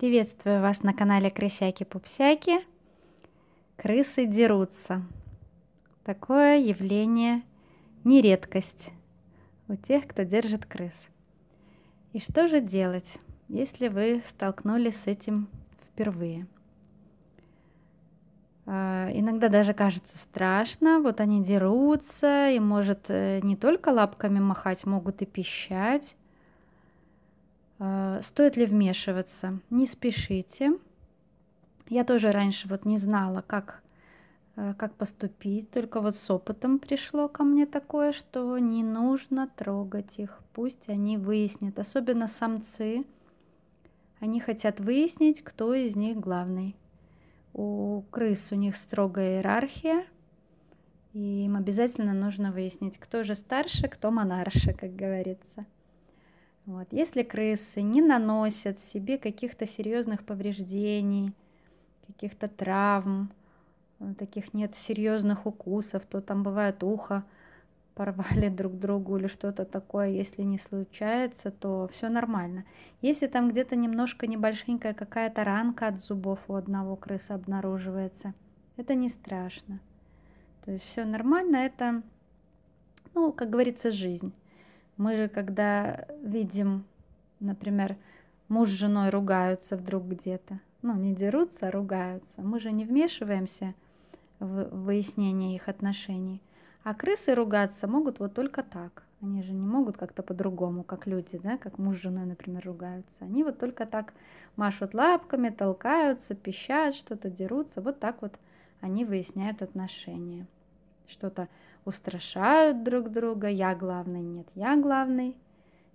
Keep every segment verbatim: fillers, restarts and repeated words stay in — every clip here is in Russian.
Приветствую вас на канале Крысяки Пупсяки. Крысы дерутся. Такое явление не редкость у тех, кто держит крыс. И что же делать, если вы столкнулись с этим впервые? Иногда даже кажется страшно, вот они дерутся, и, может, не только лапками махать, могут и пищать. Стоит ли вмешиваться? Не спешите. Я тоже раньше вот не знала, как, как поступить, только вот с опытом пришло ко мне такое, что не нужно трогать их, пусть они выяснят, особенно самцы, они хотят выяснить, кто из них главный. У крыс у них строгая иерархия, и им обязательно нужно выяснить, кто же старше, кто монарше, как говорится. Вот. Если крысы не наносят себе каких-то серьезных повреждений, каких-то травм, таких нет серьезных укусов, то там бывает ухо порвали друг другу или что-то такое, если не случается, то все нормально. Если там где-то немножко небольшенькая какая-то ранка от зубов у одного крыса обнаруживается, это не страшно. То есть все нормально, это, ну, как говорится, жизнь. Мы же, когда видим, например, муж с женой ругаются вдруг где-то, ну, не дерутся, а ругаются, мы же не вмешиваемся в выяснение их отношений. А крысы ругаться могут вот только так. Они же не могут как-то по-другому, как люди, да, как муж с женой, например, ругаются. Они вот только так машут лапками, толкаются, пищат, что-то дерутся. Вот так вот они выясняют отношения. Что-то устрашают друг друга. Я главный, нет, я главный.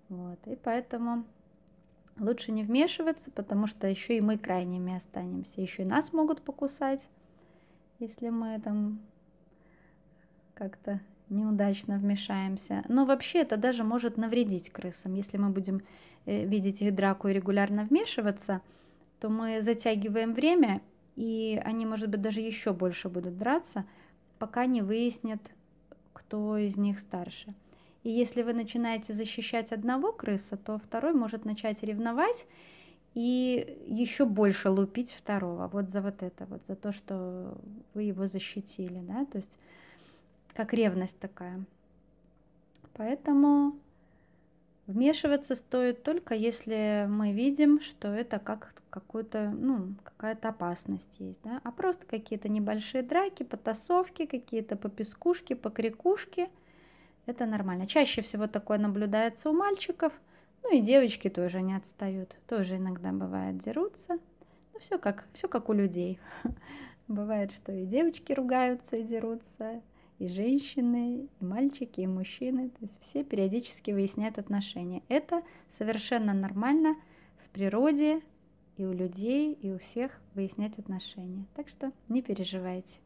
Вот. И поэтому лучше не вмешиваться, потому что еще и мы крайними останемся. Еще и нас могут покусать, если мы там как-то неудачно вмешаемся. Но вообще это даже может навредить крысам. Если мы будем видеть их драку и регулярно вмешиваться, то мы затягиваем время, и они, может быть, даже еще больше будут драться, пока не выяснят, кто из них старше. И если вы начинаете защищать одного крыса, то второй может начать ревновать и еще больше лупить второго. Вот за вот это, вот за то, что вы его защитили, да, то есть как ревность такая. Поэтому вмешиваться стоит только если мы видим, что это как какую-то, ну, какая-то опасность есть, да? А просто какие-то небольшие драки, потасовки, какие-то попискушки, покрикушки, это нормально. Чаще всего такое наблюдается у мальчиков, ну и девочки тоже не отстают, тоже иногда бывает дерутся. Ну все как, все как у людей. Бывает, что и девочки ругаются, и дерутся. И женщины, и мальчики, и мужчины. То есть все периодически выясняют отношения. Это совершенно нормально в природе, и у людей, и у всех выяснять отношения. Так что не переживайте.